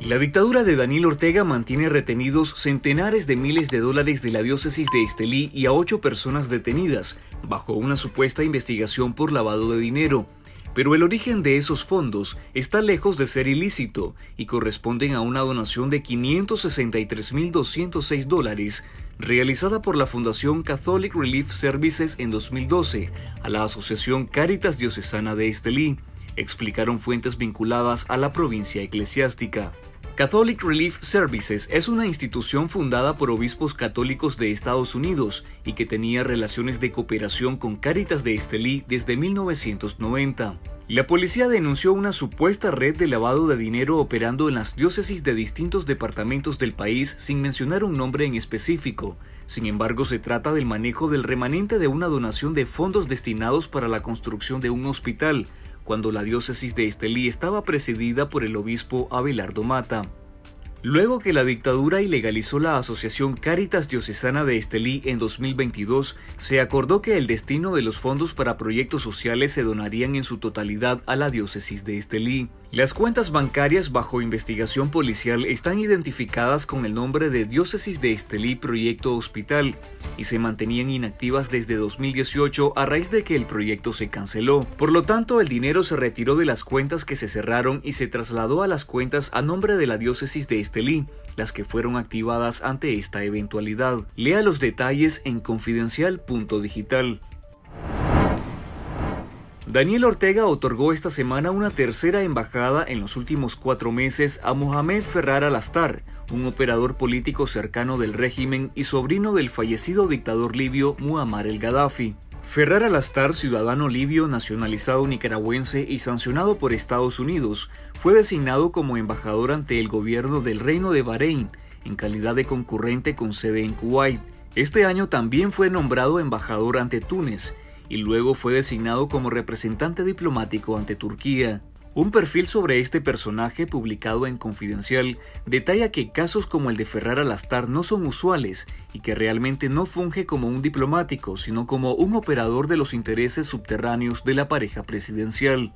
La dictadura de Daniel Ortega mantiene retenidos centenares de miles de dólares de la diócesis de Estelí y a 8 personas detenidas, bajo una supuesta investigación por lavado de dinero. Pero el origen de esos fondos está lejos de ser ilícito y corresponden a una donación de 563.206 dólares realizada por la Fundación Catholic Relief Services en 2012 a la Asociación Cáritas Diocesana de Estelí, explicaron fuentes vinculadas a la provincia eclesiástica. Catholic Relief Services es una institución fundada por obispos católicos de Estados Unidos y que tenía relaciones de cooperación con Cáritas de Estelí desde 1990. La policía denunció una supuesta red de lavado de dinero operando en las diócesis de distintos departamentos del país sin mencionar un nombre en específico. Sin embargo, se trata del manejo del remanente de una donación de fondos destinados para la construcción de un hospital, cuando la diócesis de Estelí estaba presidida por el obispo Abelardo Mata. Luego que la dictadura ilegalizó la Asociación Cáritas Diocesana de Estelí en 2022, se acordó que el destino de los fondos para proyectos sociales se donarían en su totalidad a la diócesis de Estelí. Las cuentas bancarias bajo investigación policial están identificadas con el nombre de Diócesis de Estelí Proyecto Hospital y se mantenían inactivas desde 2018 a raíz de que el proyecto se canceló. Por lo tanto, el dinero se retiró de las cuentas que se cerraron y se trasladó a las cuentas a nombre de la Diócesis de Estelí, las que fueron activadas ante esta eventualidad. Lea los detalles en Confidencial.digital. Daniel Ortega otorgó esta semana una tercera embajada en los últimos 4 meses a Mohamed Lashtar, un operador político cercano del régimen y sobrino del fallecido dictador libio Muammar el Gaddafi. Lashtar, ciudadano libio nacionalizado nicaragüense y sancionado por Estados Unidos, fue designado como embajador ante el gobierno del Reino de Bahrein, en calidad de concurrente con sede en Kuwait. Este año también fue nombrado embajador ante Túnez, y luego fue designado como representante diplomático ante Turquía. Un perfil sobre este personaje publicado en Confidencial detalla que casos como el de Lashtar no son usuales y que realmente no funge como un diplomático, sino como un operador de los intereses subterráneos de la pareja presidencial.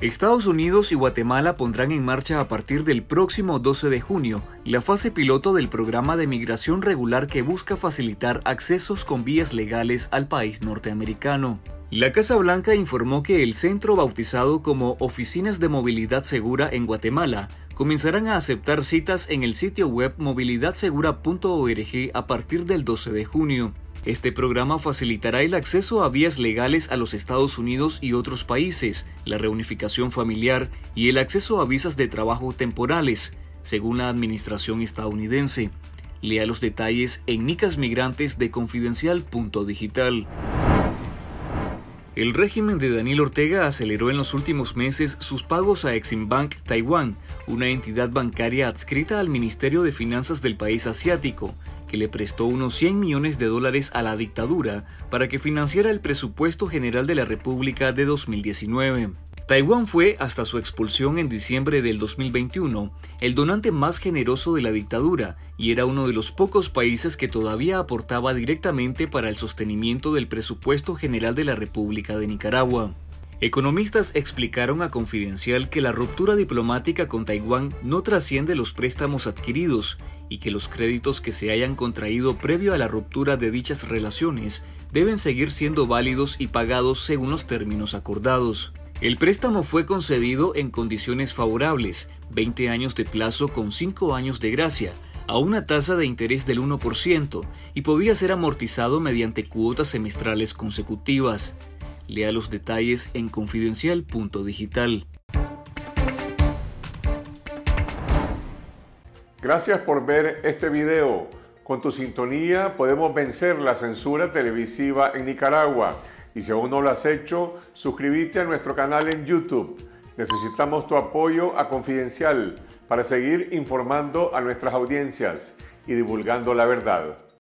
Estados Unidos y Guatemala pondrán en marcha a partir del próximo 12 de junio la fase piloto del programa de migración regular que busca facilitar accesos con vías legales al país norteamericano. La Casa Blanca informó que el centro bautizado como Oficinas de Movilidad Segura en Guatemala comenzarán a aceptar citas en el sitio web movilidadsegura.org a partir del 12 de junio. Este programa facilitará el acceso a vías legales a los Estados Unidos y otros países, la reunificación familiar y el acceso a visas de trabajo temporales, según la administración estadounidense. Lea los detalles en Nicas Migrantes de Confidencial.digital. El régimen de Daniel Ortega aceleró en los últimos meses sus pagos a Exim Bank Taiwan, una entidad bancaria adscrita al Ministerio de Finanzas del país asiático, que le prestó unos 100 millones de dólares a la dictadura para que financiara el presupuesto general de la República de 2019. Taiwán fue, hasta su expulsión en diciembre del 2021, el donante más generoso de la dictadura y era uno de los pocos países que todavía aportaba directamente para el sostenimiento del presupuesto general de la República de Nicaragua. Economistas explicaron a Confidencial que la ruptura diplomática con Taiwán no trasciende los préstamos adquiridos y que los créditos que se hayan contraído previo a la ruptura de dichas relaciones deben seguir siendo válidos y pagados según los términos acordados. El préstamo fue concedido en condiciones favorables, 20 años de plazo con 5 años de gracia, a una tasa de interés del 1% y podía ser amortizado mediante cuotas semestrales consecutivas. Lea los detalles en Confidencial.digital. Gracias por ver este video. Con tu sintonía podemos vencer la censura televisiva en Nicaragua. Y si aún no lo has hecho, suscríbete a nuestro canal en YouTube. Necesitamos tu apoyo a Confidencial para seguir informando a nuestras audiencias y divulgando la verdad.